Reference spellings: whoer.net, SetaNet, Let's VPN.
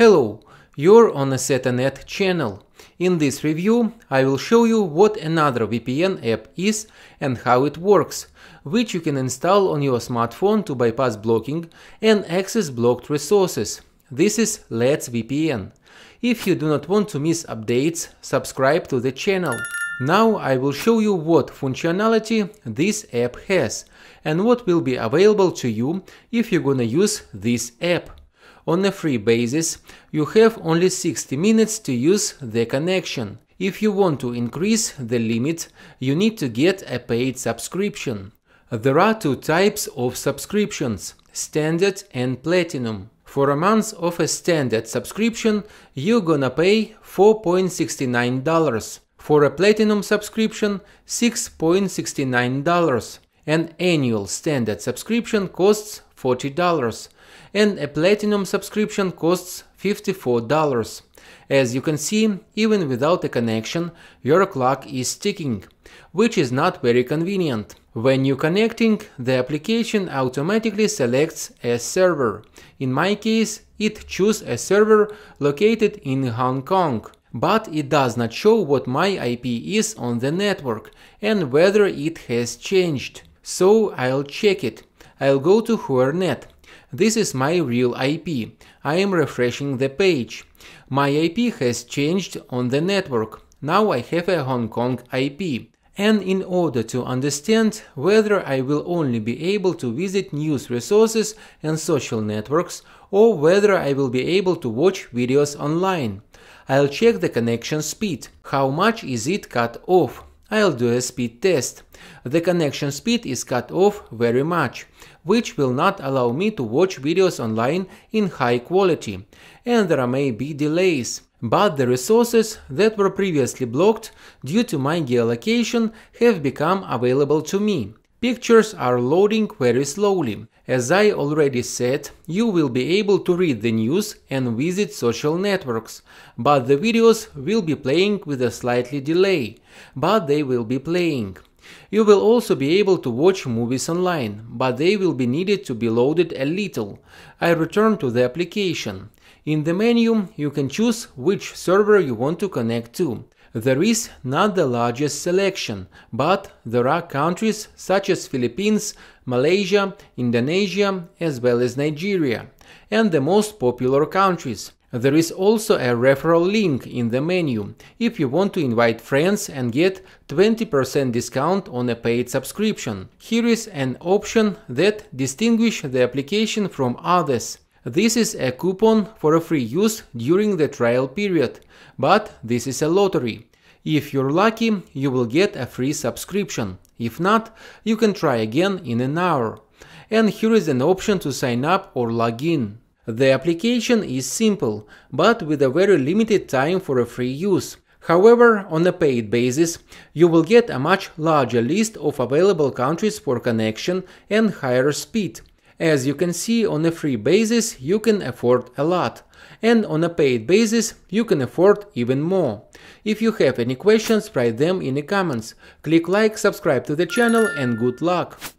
Hello, you're on the SetaNet channel. In this review, I will show you what another VPN app is and how it works, which you can install on your smartphone to bypass blocking and access blocked resources. This is Let's VPN. If you do not want to miss updates, subscribe to the channel. Now I will show you what functionality this app has and what will be available to you if you're gonna use this app. On a free basis, you have only 60 minutes to use the connection. If you want to increase the limit, you need to get a paid subscription. There are two types of subscriptions – standard and platinum. For a month of a standard subscription, you're gonna pay $4.69. For a platinum subscription, $6.69. An annual standard subscription costs $40. And a platinum subscription costs $54. As you can see, even without a connection, your clock is ticking, which is not very convenient. When you're connecting, the application automatically selects a server. In my case, it chose a server located in Hong Kong, but it does not show what my IP is on the network and whether it has changed. So I'll check it. I'll go to whoer.net. This is my real IP. I am refreshing the page. My IP has changed on the network. Now I have a Hong Kong IP. And in order to understand whether I will only be able to visit news resources and social networks, or whether I will be able to watch videos online, I'll check the connection speed. How much is it cut off? I'll do a speed test. The connection speed is cut off very much, which will not allow me to watch videos online in high quality, and there may be delays. But the resources that were previously blocked due to my geolocation have become available to me. Pictures are loading very slowly. As I already said, you will be able to read the news and visit social networks, but the videos will be playing with a slightly delay, but they will be playing. You will also be able to watch movies online, but they will be needed to be loaded a little. I return to the application. In the menu, you can choose which server you want to connect to. There is not the largest selection, but there are countries such as Philippines, Malaysia, Indonesia, as well as Nigeria, and the most popular countries. There is also a referral link in the menu if you want to invite friends and get 20% discount on a paid subscription. Here is an option that distinguishes the application from others. This is a coupon for a free use during the trial period, but this is a lottery. If you're lucky, you will get a free subscription. If not, you can try again in an hour. And here is an option to sign up or log in. The application is simple, but with a very limited time for a free use. However, on a paid basis, you will get a much larger list of available countries for connection and higher speed. As you can see, on a free basis you can afford a lot, and on a paid basis you can afford even more. If you have any questions, write them in the comments. Click like, subscribe to the channel, and good luck!